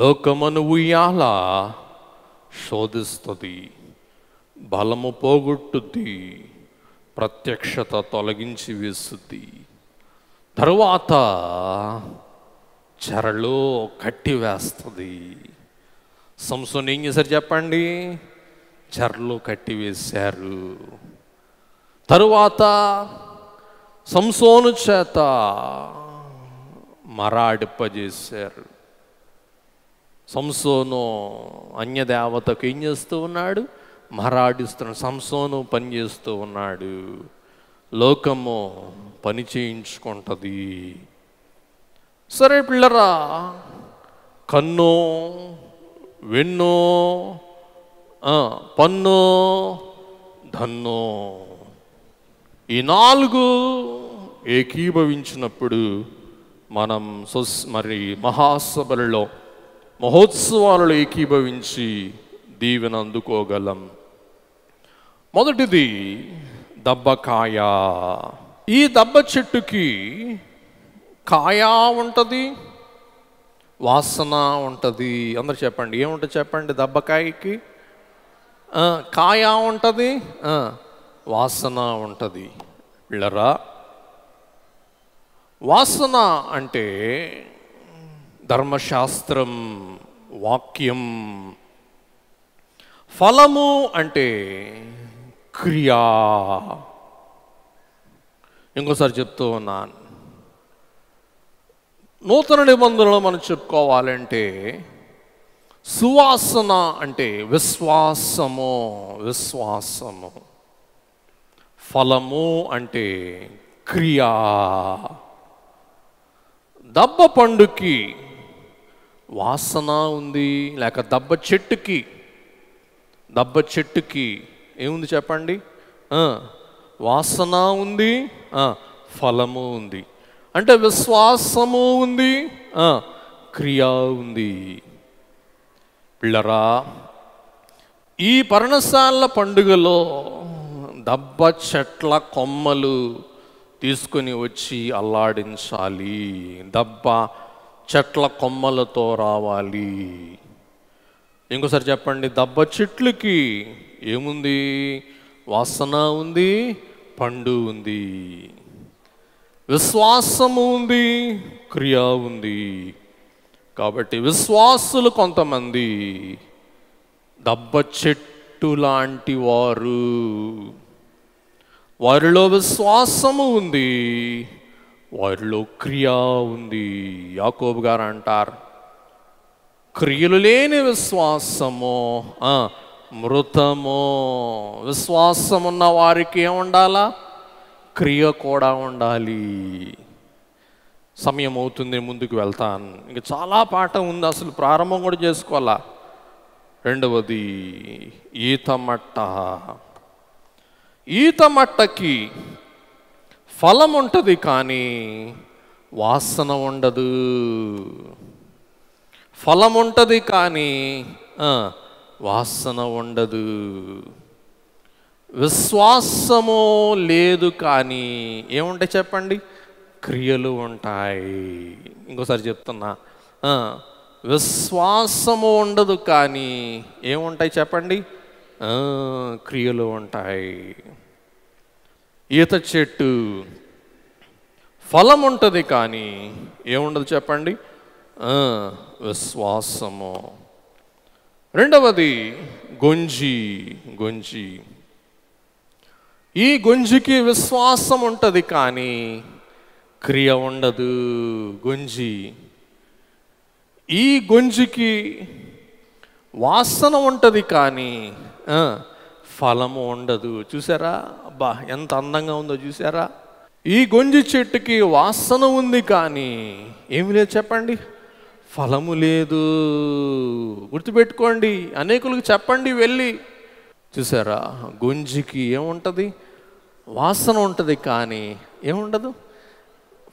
లోకమును ఉయ్యాల శోధిస్తుంది, బలము పోగొట్టుద్ది, ప్రత్యక్షత తొలగించి వేస్తుంది. తరువాత చెరలో కట్టి వేస్తుంది. సంసోను ఏం చేశారు చెప్పండి? చెరలో కట్టి వేశారు. తరువాత సంసోను చేత మరాడిప్పజేశారు. సంసోను అన్యదేవతకు ఏం చేస్తూ ఉన్నాడు? మరాడిస్తున్నాడు. సంసోను పని చేస్తూ ఉన్నాడు. లోకము పని చేయించుకుంటుంది. సరే పిల్లరా, కన్ను, వెన్ను, పన్ను, ధన్ను, ఈ నాలుగు ఏకీభవించినప్పుడు మనం సొస్ మరి మహాసభలలో మహోత్సవాలలో ఏకీభవించి దీవెన అందుకోగలం. మొదటిది దబ్బకాయ. ఈ దబ్బ చెట్టుకి కాయ ఉంటుంది, వాసన ఉంటుంది. అందరు చెప్పండి ఏముంటుంది చెప్పండి? దబ్బకాయకి కాయ ఉంటుంది, వాసన ఉంటుంది. పిల్లరా, వాసన అంటే ధర్మశాస్త్రం, వాక్యం. ఫలము అంటే క్రియా. ఇంకోసారి చెప్తూ ఉన్నాను, నూతన నిబంధనలో మనం చెప్పుకోవాలంటే సువాసన అంటే విశ్వాసము, విశ్వాసము. ఫలము అంటే క్రియా. దబ్బ పండుకి వాసన ఉంది, లేక దబ్బ చెట్టుకి దబ్బ చెట్టుకి ఏముంది చెప్పండి? వాసన ఉంది, ఫలము ఉంది. అంటే విశ్వాసము ఉంది, క్రియ ఉంది. పిల్లరా, ఈ పర్ణశాల పండుగలో దబ్బ చెట్ల కొమ్మలు తీసుకుని వచ్చి అల్లాడించాలి. దబ్బ చెట్ల కొమ్మలతో రావాలి. ఇంకోసారి చెప్పండి, దబ్బ చెట్లకి ఏముంది? వాసన ఉంది, పండు ఉంది, విశ్వాసము ఉంది, క్రియ ఉంది. కాబట్టి విశ్వాసులు కొంతమంది దబ్బ చెట్టు లాంటి వారు. వారిలో విశ్వాసము ఉంది, వారిలో క్రియ ఉంది. యాకోబు గారు అంటారు, క్రియలు లేని విశ్వాసము మృతము. విశ్వాసం ఉన్న వారికి ఏముండాలా? క్రియ కూడా ఉండాలి. సమయం అవుతుంది, ముందుకు వెళ్తాను. ఇంకా చాలా పాఠం ఉంది, అసలు ప్రారంభం కూడా చేసుకోవాలా. రెండవది ఈతమట్ట. ఈతమట్టకి ఫలం ఉంటుంది కానీ వాసన ఉండదు. ఫలం ఉంటుంది కానీ వాసన ఉండదు. విశ్వాసము లేదు కానీ ఏముంటాయి చెప్పండి? క్రియలు ఉంటాయి. ఇంకోసారి చెప్తున్నా, విశ్వాసము ఉండదు కానీ ఏముంటాయి చెప్పండి? క్రియలు ఉంటాయి. ఈత చెట్టు ఫలం ఉంటుంది కానీ ఏముండదు చెప్పండి? విశ్వాసము. రెండవది గొంజి. గొంజి, ఈ గొంజికి విశ్వాసం ఉంటుంది కానీ క్రియ ఉండదు. గొంజి, ఈ గొంజికి వాసన ఉంటుంది కానీ ఫలము ఉండదు. చూసారా, అబ్బా ఎంత అందంగా ఉందో చూసారా. ఈ గొంజి చెట్టుకి వాసన ఉంది కానీ ఏమి లేదు చెప్పండి? ఫలము లేదు. గుర్తుపెట్టుకోండి, అనేకులకు చెప్పండి వెళ్ళి. చూసారా, గొంజికి ఏముంటుంది? వాసన ఉంటుంది కానీ ఏముండదు?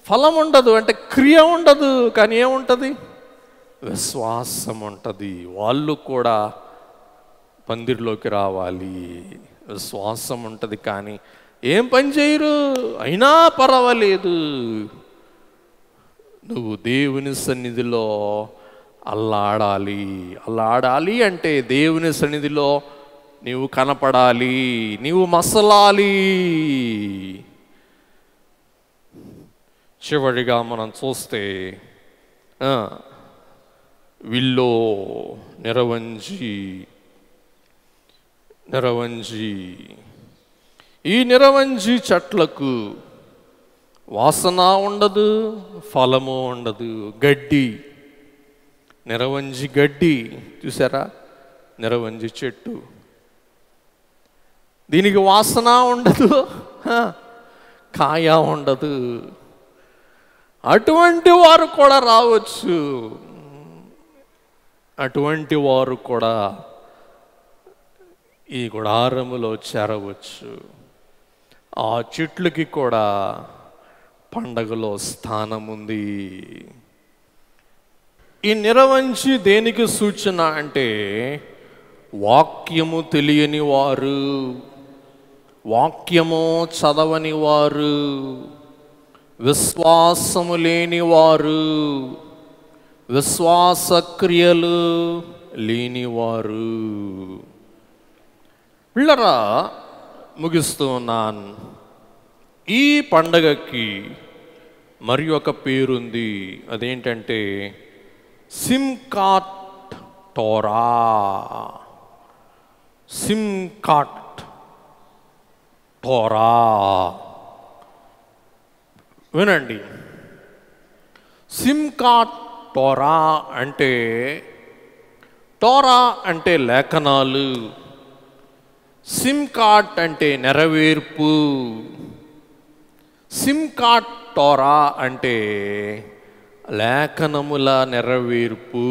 ఫలం ఉండదు. అంటే క్రియ ఉండదు కానీ ఏముంటుంది? విశ్వాసం ఉంటుంది. వాళ్ళు కూడా పందిర్లోకి రావాలి. విశ్వాసం ఉంటుంది కానీ ఏం పని చేయరు. అయినా పర్వాలేదు, నువ్వు దేవుని సన్నిధిలో అల్లాడాలి. అల్లాడాలి అంటే దేవుని సన్నిధిలో నీవు కనపడాలి, నీవు మసలాలి. చివరిగా మనం చూస్తే విల్లో నిరవంజి. నిరవంజి, ఈ నిరవంజి చెట్లకు వాసన ఉండదు, ఫలము ఉండదు. గడ్డి, నిరవంజి గడ్డి. చూసారా, నిరవంజి చెట్టు, దీనికి వాసన ఉండదు, కాయ ఉండదు. అటువంటి వారు కూడా రావచ్చు. అటువంటి వారు కూడా ఈ గుడారములో చేరవచ్చు. ఆ చెట్లకి కూడా పండగలో స్థానం ఉంది. ఈ నిరవంచి దేనికి సూచన అంటే, వాక్యము తెలియని వారు, వాక్యము చదవని వారు, విశ్వాసము లేని వారు, విశ్వాసక్రియలు లేనివారు. పిల్లరా, ముగిస్తున్నాను. ఈ పండగకి మరి ఒక పేరుంది, అదేంటంటే సిమ్కాట్ టోరా. సిమ్కాట్ టోరా, వినండి. సిమ్కాట్ టోరా అంటే, టోరా అంటే లేఖనాలు, సిమ్కాట్ అంటే నెరవేర్పు. సిమ్కాట్ టోరా అంటే లేఖనముల నెరవేర్పు.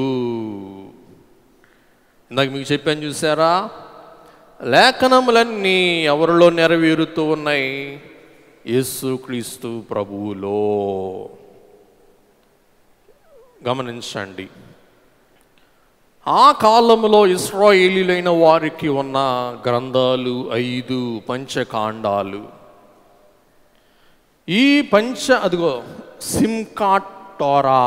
ఇందాక మీకు చెప్పాను చూసారా, లేఖనములన్నీ ఎవరిలో నెరవేరుతూ ఉన్నాయి? యేసుక్రీస్తు ప్రభువులో. గమనించండి, ఆ కాలంలో ఇశ్రాయేలీలైన వారికి ఉన్న గ్రంథాలు ఐదు, పంచకాండాలు. ఈ పంచ అదిగో సిమ్కాట్ టోరా,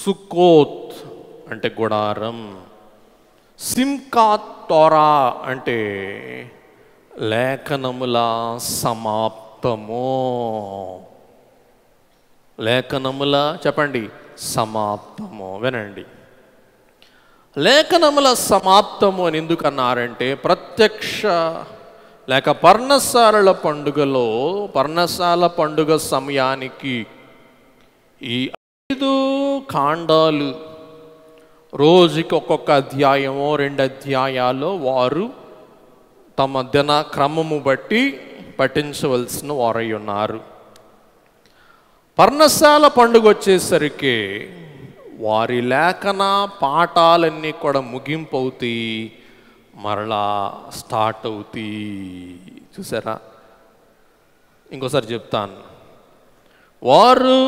సుకోత్ అంటే గుడారం, సిమ్కాట్ టోరా అంటే లేఖనముల సమాప్తము. లేఖనముల చెప్పండి సమాప్తము. వినండి, లేఖనముల సమాప్తము అని ఎందుకన్నారంటే, ప్రత్యక్ష లేక పర్ణశాలల పండుగలో, పర్ణశాల పండుగ సమయానికి ఈ ఐదు కాండాలు రోజుకొక అధ్యాయమో రెండు అధ్యాయాలు వారు తమ దిన క్రమము బట్టి పఠించవలసిన వారై ఉన్నారు. పర్ణశాల పండుగ వచ్చేసరికి వారి లేఖన పాఠాలన్నీ కూడా ముగింపు అవుతాయి, మరలా స్టార్ట్ అవుతాయి. చూసారా? ఇంకోసారి చెప్తాను, వారు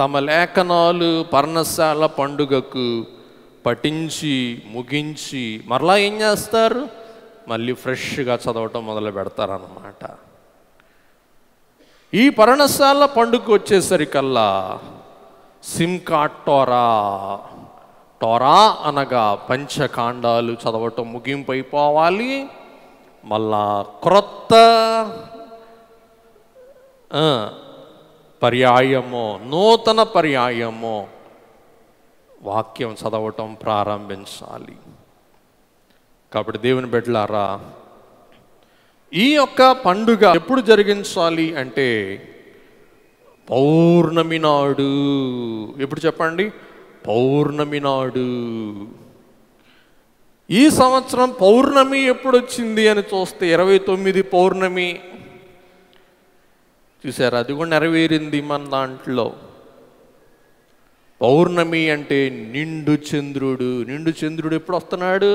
తమ లేఖనాలు పర్ణశాల పండుగకు పఠించి ముగించి మరలా ఏం చేస్తారు? మళ్ళీ ఫ్రెష్గా చదవటం మొదలు పెడతారన్నమాట. ఈ పర్ణశాల పండుగకు వచ్చేసరికల్లా సిమ్కా టోరా, టోరా అనగా పంచకాండాలు చదవటం ముగింపు అయిపోవాలి. మళ్ళా క్రొత్త పర్యాయమో నూతన పర్యాయమో వాక్యం చదవటం ప్రారంభించాలి. కాబట్టి దేవుని బిడ్డలారా, ఈ యొక్క పండుగ ఎప్పుడు జరిగించాలి అంటే పౌర్ణమి నాడు. ఎప్పుడు చెప్పండి? పౌర్ణమి నాడు. ఈ సంవత్సరం పౌర్ణమి ఎప్పుడు వచ్చింది అని చూస్తే ఇరవై తొమ్మిది పౌర్ణమి చూసారు, అది కూడా నెరవేరింది మన దాంట్లో. పౌర్ణమి అంటే నిండు చంద్రుడు. నిండు చంద్రుడు ఎప్పుడు వస్తున్నాడు?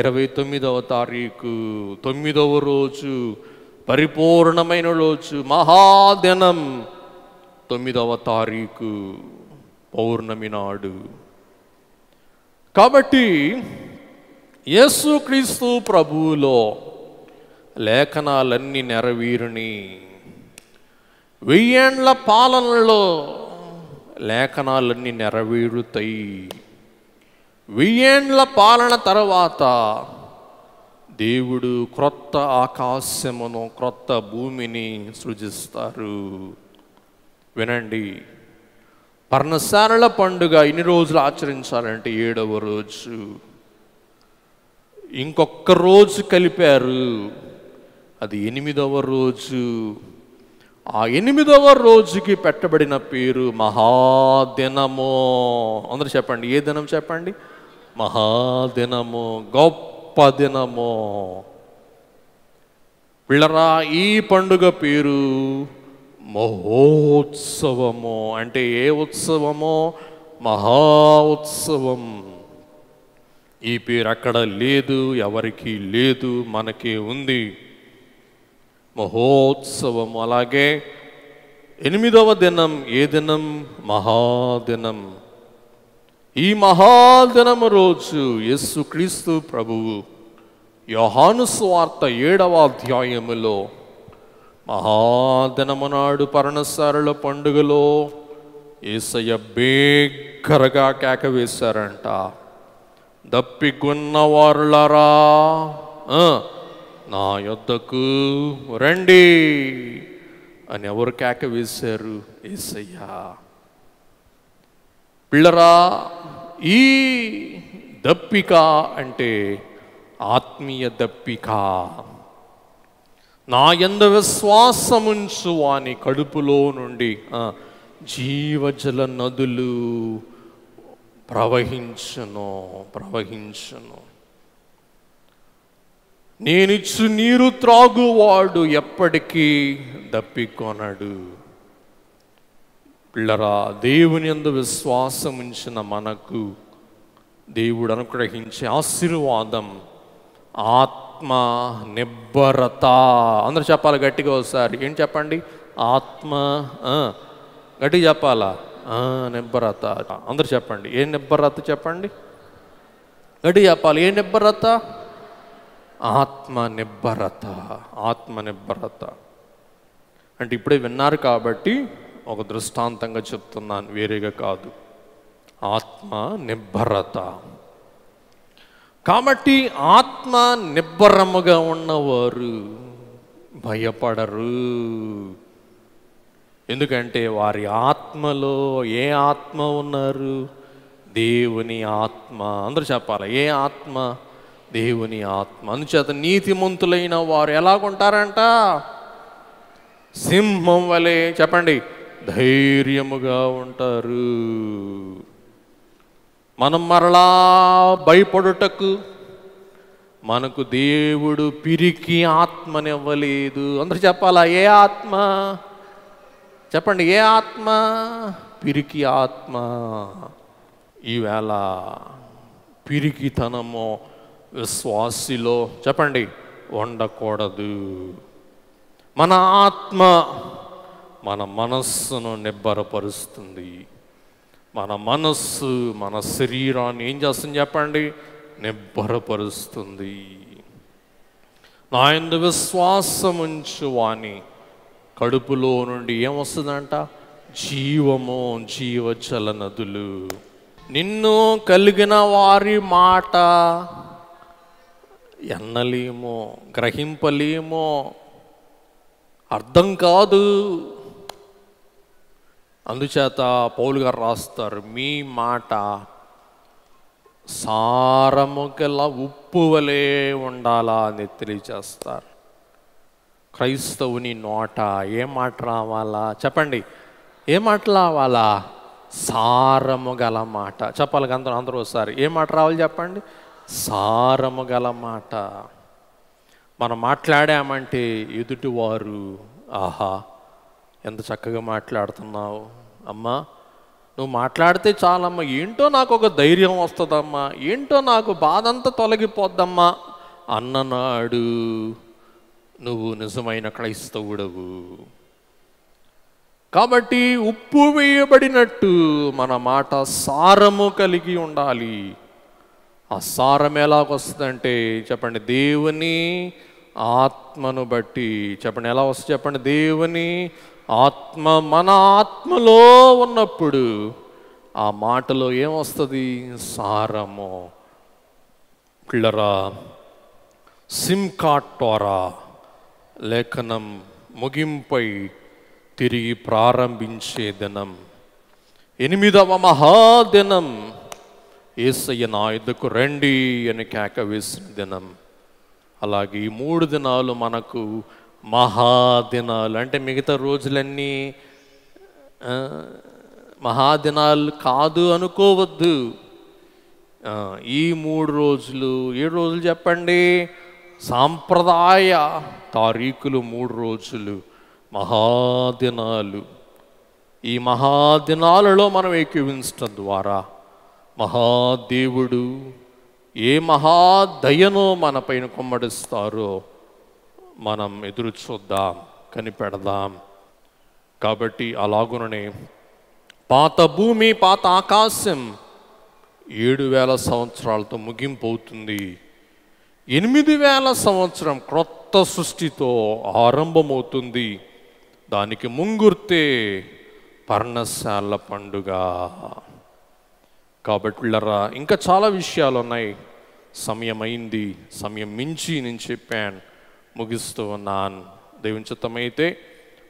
ఇరవై తొమ్మిదవ తారీఖు తొమ్మిదవ రోజు, పరిపూర్ణమైన రోజు, మహాదినం తొమ్మిదవ తారీఖు పౌర్ణమి నాడు. కాబట్టి యేసుక్రీస్తు ప్రభువులో లేఖనాలన్నీ నెరవేరుని. వెయ్యేండ్ల పాలనలో లేఖనాలన్నీ నెరవేరుతాయి. వెయ్యేండ్ల పాలన తర్వాత దేవుడు క్రొత్త ఆకాశమును క్రొత్త భూమిని సృజిస్తారు. వినండి, పర్ణశాలల పండుగ ఇన్ని రోజులు ఆచరించాలంటే ఏడవ రోజు ఇంకొక రోజు కలిపారు, అది ఎనిమిదవ రోజు. ఆ ఎనిమిదవ రోజుకి పెట్టబడిన పేరు మహాదినము. అందరూ చెప్పండి, ఏ దినం చెప్పండి? మహాదినము, గొప్ప దినము. పిల్లరా, ఈ పండుగ పేరు మహోత్సవము. అంటే ఏ ఉత్సవమో? మహా ఉత్సవం. ఈ పేరు అక్కడ లేదు, ఎవరికీ లేదు, మనకే ఉంది. మహోత్సవం. అలాగే ఎనిమిదవ దినం ఏ దినం? మహాదినం. ఈ మహాదినం రోజు యేసుక్రీస్తు ప్రభువు యోహాను సువార్త ఏడవ అధ్యాయములో మహాదినము నాడు పర్ణశాలల పండుగలో యేసయ్య బిగ్గరగా కేక వేశారంట, దప్పిగొన్న వారులారా నా యొద్దకు రండి అని. ఎవరు కేక వేశారు? యేసయ్యా. పిల్లరా, ఈ దప్పిక అంటే ఆత్మీయ దప్పిక. నా యందు విశ్వాసముంచు వాని కడుపులో నుండి జీవజల నదులు ప్రవహించును ప్రవహించును. నేనిచ్చు నీరు త్రాగువాడు ఎప్పటికీ దప్పికొనడు. పిల్లరా, దేవుని యందు విశ్వాసం ఉంచిన మనకు దేవుడు అనుగ్రహించే ఆశీర్వాదం ఆత్మ నిబ్బరత. అందరూ చెప్పాలి గట్టిగా ఒకసారి. ఏం చెప్పండి? ఆత్మ గట్టిగా చెప్పాలా? నిబ్బరత. అందరూ చెప్పండి, ఏ నిబ్బరత? చెప్పండి గట్టిగా చెప్పాలి, ఏ నిబ్బరత? ఆత్మ నిబ్బరత. ఆత్మ నిబ్బరత అంటే ఇప్పుడే విన్నారు కాబట్టి ఒక దృష్టాంతంగా చెప్తున్నాను, వేరేగా కాదు. ఆత్మ నిబ్బరత. కాబట్టి ఆత్మ నిబ్బరముగా ఉన్నవారు భయపడరు. ఎందుకంటే వారి ఆత్మలో ఏ ఆత్మ ఉన్నారు? దేవుని ఆత్మ. అందరూ చెప్పాలి, ఏ ఆత్మ? దేవుని ఆత్మ. అందుచేత నీతిమంతులైన వారు ఎలాగుంటారంట? సింహం వలె చెప్పండి, ధైర్యముగా ఉంటారు. మనం మరలా భయపడుటకు మనకు దేవుడు పిరికి ఆత్మనివ్వలేదు. అందరూ చెప్పాలా? ఏ ఆత్మ? చెప్పండి, ఏ ఆత్మ? పిరికి ఆత్మ. ఈవేళ పిరికితనము విశ్వాసిలో చెప్పండి ఉండకూడదు. మన ఆత్మ మన మనస్సును నిబ్బరపరుస్తుంది. మన మనస్సు మన శరీరాన్ని ఏం చేస్తుంది చెప్పండి? నిబ్బరపరుస్తుంది. నా యందు విశ్వాసం ఉంచు వాని కడుపులో నుండి ఏమొస్తుందంట? జీవము, జీవజల నదులు. నిన్ను కలిగిన వారి మాట ఎన్నలేమో, గ్రహింపలేమో, అర్థం కాదు. అందుచేత పౌలు గారు రాస్తారు, మీ మాట సారము గల ఉప్పు వలె ఉండాలా అని తెలియజేస్తారు. క్రైస్తవుని నోట ఏ మాట రావాలా చెప్పండి? ఏ మాట రావాలా? సారము గల మాట. చెప్పాలి అందరూ, అందరూ ఒకసారి ఏ మాట రావాలి చెప్పండి? సారము గల మాట. మనం మాట్లాడామంటే ఎదుటివారు, ఆహా ఎంత చక్కగా మాట్లాడుతున్నావు అమ్మా, నువ్వు మాట్లాడితే చాలమ్మా, ఏంటో నాకు ఒక ధైర్యం వస్తుందమ్మా, ఏంటో నాకు బాధ అంతా తొలగిపోద్దమ్మా అన్ననాడు నువ్వు నిజమైన క్రైస్తవుడవు. కాబట్టి ఉప్పు వేయబడినట్టు మన మాట సారము కలిగి ఉండాలి. ఆ సారం ఎలాగొస్తుందంటే చెప్పండి? దేవుని ఆత్మను బట్టి. చెప్పండి ఎలా వస్తుంది చెప్పండి? దేవుని ఆత్మ మన ఆత్మలో ఉన్నప్పుడు ఆ మాటలో ఏమొస్తుంది? సారము. పిల్లరా, సిమ్కాటోరా లేఖనం ముగింపై తిరిగి ప్రారంభించే దినం, ఎనిమిదవ మహాదినం, యేసయ్య నా యుద్ధకు రండి అని కేక వేసిన దినం. అలాగే ఈ మూడు దినాలు మనకు మహాదినాలు. అంటే మిగతా రోజులన్నీ మహాదినాలు కాదు అనుకోవద్దు. ఈ మూడు రోజులు, ఏ రోజులు చెప్పండి? సాంప్రదాయ తారీఖులు మూడు రోజులు మహాదినాలు. ఈ మహాదినాలలో మనం ఏకీవించడం ద్వారా మహాదేవుడు ఏ మహాదయనో మన పైన కుమ్మడిస్తారో మనం ఎదురు చూద్దాం, కనిపెడదాం. కాబట్టి అలాగుననే పాత భూమి, పాత ఆకాశం ఏడు వేల సంవత్సరాలతో ముగింపు అవుతుంది. ఎనిమిది వేల సంవత్సరం క్రొత్త సృష్టితో ఆరంభమవుతుంది. దానికి ముంగుర్తే పర్ణశాల పండుగ. కాబట్టి లరా, ఇంకా చాలా విషయాలు ఉన్నాయి. సమయం అయింది, సమయం మించి నేను చెప్పాను, ముగిస్తూ ఉన్నాను. దేవుని చిత్తమైతే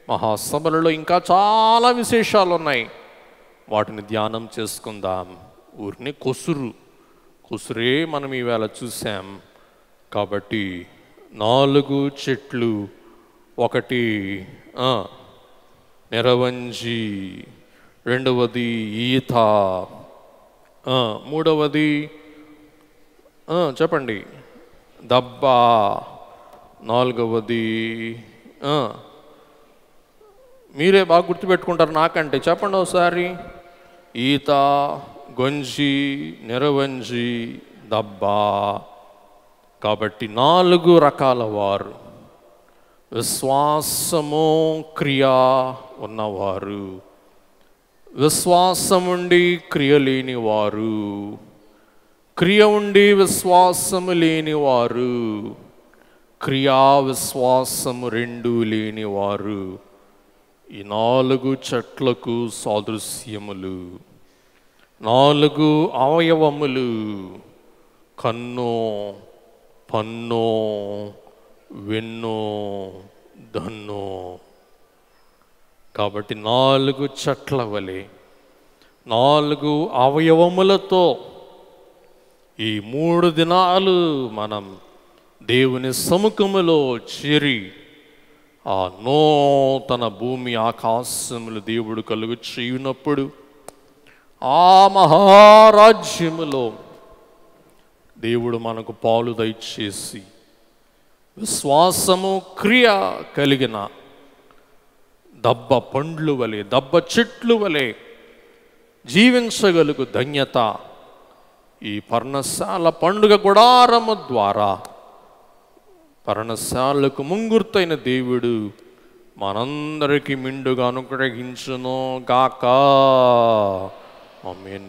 మహాసభలలో ఇంకా చాలా విశేషాలు ఉన్నాయి, వాటిని ధ్యానం చేసుకుందాం. ఊరిని కొసురు కొసురే మనం ఈవేళ చూసాం. కాబట్టి నాలుగు చెట్లు, ఒకటి నిరవంజి, రెండవది ఈత, మూడవది చెప్పండి దబ్బా, నాలుగవది మీరే బాగా గుర్తుపెట్టుకుంటారు నాకంటే. చెప్పండి ఒకసారి. ఈత, గొంజి, నిరవంజి, దబ్బా. కాబట్టి నాలుగు రకాల వారు, విశ్వాసము క్రియా ఉన్నవారు, విశ్వాసం ఉండి క్రియ లేనివారు, క్రియ ఉండి విశ్వాసము లేనివారు, క్రియా విశ్వాసము రెండు లేనివారు. ఈ నాలుగు చెట్లకు సాదృశ్యములు, నాలుగు అవయవములు, కన్ను, పన్ను, వెన్ను, దన్ను. కాబట్టి నాలుగు చెట్ల వలె నాలుగు అవయవములతో ఈ మూడు దినాలు మనం దేవుని సముఖములో చేరి ఆ నూతన భూమి ఆకాశములు దేవుడు కలుగు చేయునప్పుడు ఆ మహారాజ్యములో దేవుడు మనకు పాలు దయచేసి విశ్వాసము క్రియ కలిగిన దబ్బ పండ్లు వలె దబ్బ చెట్లు వలె జీవించగలుగు ధన్యత ఈ పర్ణశాల పండుగ గుడారము ద్వారా పర్ణశాలకు ముంగుర్తైన దేవుడు మనందరికీ మిండుగా అనుగ్రహించును గాక. ఆమేన్.